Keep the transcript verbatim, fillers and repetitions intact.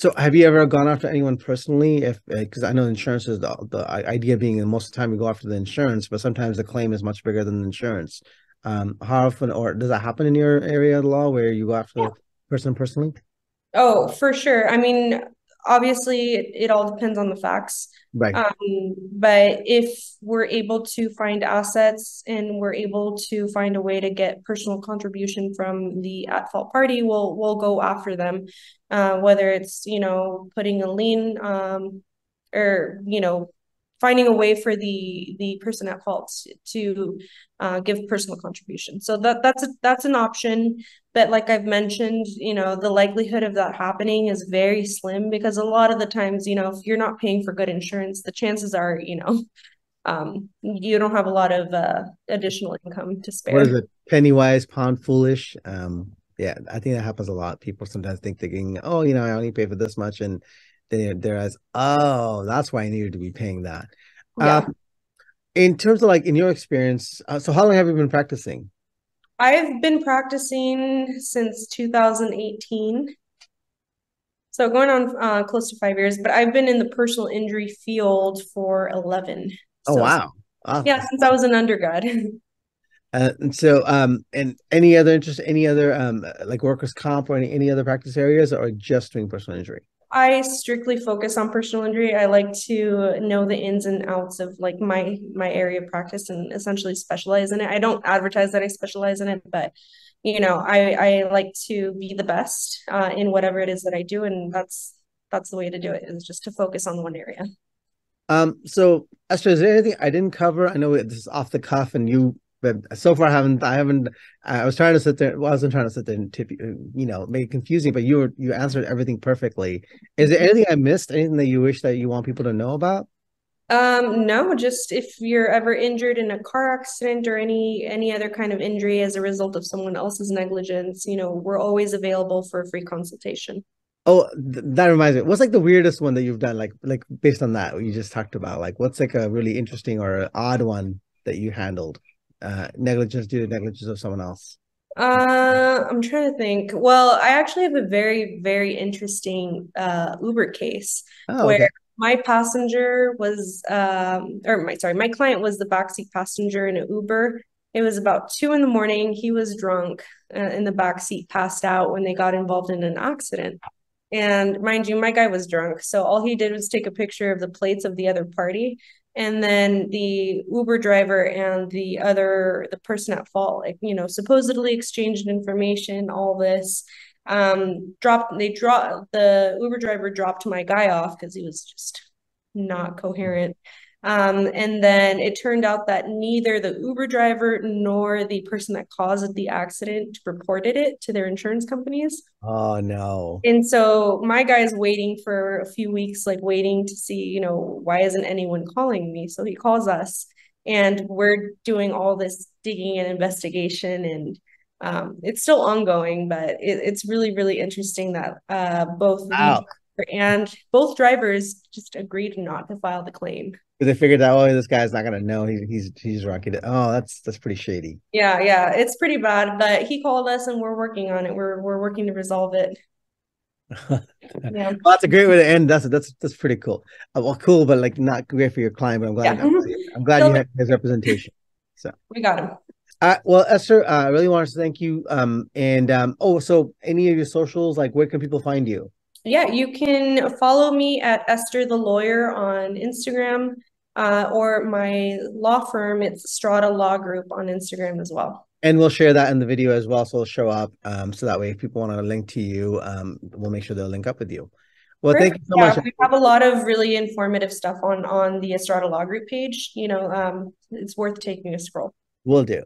So have you ever gone after anyone personally? If because uh, I know insurance is the, the idea being that most of the time we go after the insurance, but sometimes the claim is much bigger than the insurance. Um, how often, or does that happen in your area of the law where you go after yeah. the person personally? Oh, for sure. I mean, obviously, it, it all depends on the facts. Right. Um, but if we're able to find assets and we're able to find a way to get personal contribution from the at-fault party, we'll we'll go after them. Uh, whether it's you know putting a lien, um, or you know finding a way for the the person at fault to uh, give personal contribution. So that that's a, that's an option. But like I've mentioned, you know, the likelihood of that happening is very slim because a lot of the times, you know, if you're not paying for good insurance, the chances are, you know, um, you don't have a lot of uh, additional income to spare. What is it? Penny wise, pound foolish. Um, yeah, I think that happens a lot. People sometimes think thinking, oh, you know, I only pay for this much. And then they're as, oh, that's why I needed to be paying that. Yeah. Um, in terms of like in your experience, uh, so how long have you been practicing? I've been practicing since two thousand eighteen, so going on uh, close to five years, but I've been in the personal injury field for eleven. Oh, so, wow. Awesome. Yeah, since I was an undergrad. Uh, and so, um, and any other interest, any other um, like workers' comp or any, any other practice areas, or just doing personal injury? I strictly focus on personal injury. I like to know the ins and outs of like my my area of practice and essentially specialize in it. I don't advertise that I specialize in it, but you know, I I like to be the best uh, in whatever it is that I do, and that's that's the way to do it, is just to focus on one area. Um. So, Esther, is there anything I didn't cover? I know this is off the cuff, and you. But so far, I haven't. I haven't. I was trying to sit there. Well, I wasn't trying to sit there and tip you, you know, make it confusing. But you were, you answered everything perfectly. Is there anything I missed? Anything that you wish that you want people to know about? Um, no. Just if you're ever injured in a car accident or any any other kind of injury as a result of someone else's negligence, you know, we're always available for a free consultation. Oh, th that reminds me. What's like the weirdest one that you've done? Like, like based on that you just talked about. Like, what's like a really interesting or odd one that you handled? Uh, negligence due to negligence of someone else? Uh, I'm trying to think. Well, I actually have a very, very interesting uh, Uber case oh, where okay. my passenger was, um, or my sorry, my client was the backseat passenger in an Uber. It was about two in the morning. He was drunk uh, in the backseat, passed out when they got involved in an accident. And mind you, my guy was drunk. So all he did was take a picture of the plates of the other party. And then the Uber driver and the other, the person at fault, like, you know, supposedly exchanged information, all this, um, dropped, they dropped, the Uber driver dropped my guy off because he was just not coherent. Um, and then it turned out that neither the Uber driver nor the person that caused the accident reported it to their insurance companies. Oh, no. And so my guy's waiting for a few weeks, like waiting to see, you know, why isn't anyone calling me? So he calls us and we're doing all this digging and investigation, and um, it's still ongoing, but it, it's really, really interesting that uh, both wow. the, and both drivers just agreed not to file the claim. They figured out, oh, this guy's not gonna know. He, he's he's rocky. Oh, that's that's pretty shady. Yeah, yeah, it's pretty bad. But he called us, and we're working on it. We're we're working to resolve it. Yeah, well, that's a great way to end. That's that's that's pretty cool. Uh, well, cool, but like not great for your client. But I'm glad. Yeah. I'm, I'm glad so, you had his representation. So we got him. Uh, well, Esther, uh, I really wanted to thank you. Um, and um, oh, so any of your socials, like where can people find you? Yeah, you can follow me at Esther the Lawyer on Instagram. Uh, or my law firm, it's Estrada Law Group on Instagram as well. And we'll share that in the video as well, so it'll show up. Um, so that way, if people want to link to you, um, we'll make sure they'll link up with you. Well, Perfect. thank you so yeah, much. We have a lot of really informative stuff on on the Estrada Law Group page. You know, um, it's worth taking a scroll. Will do.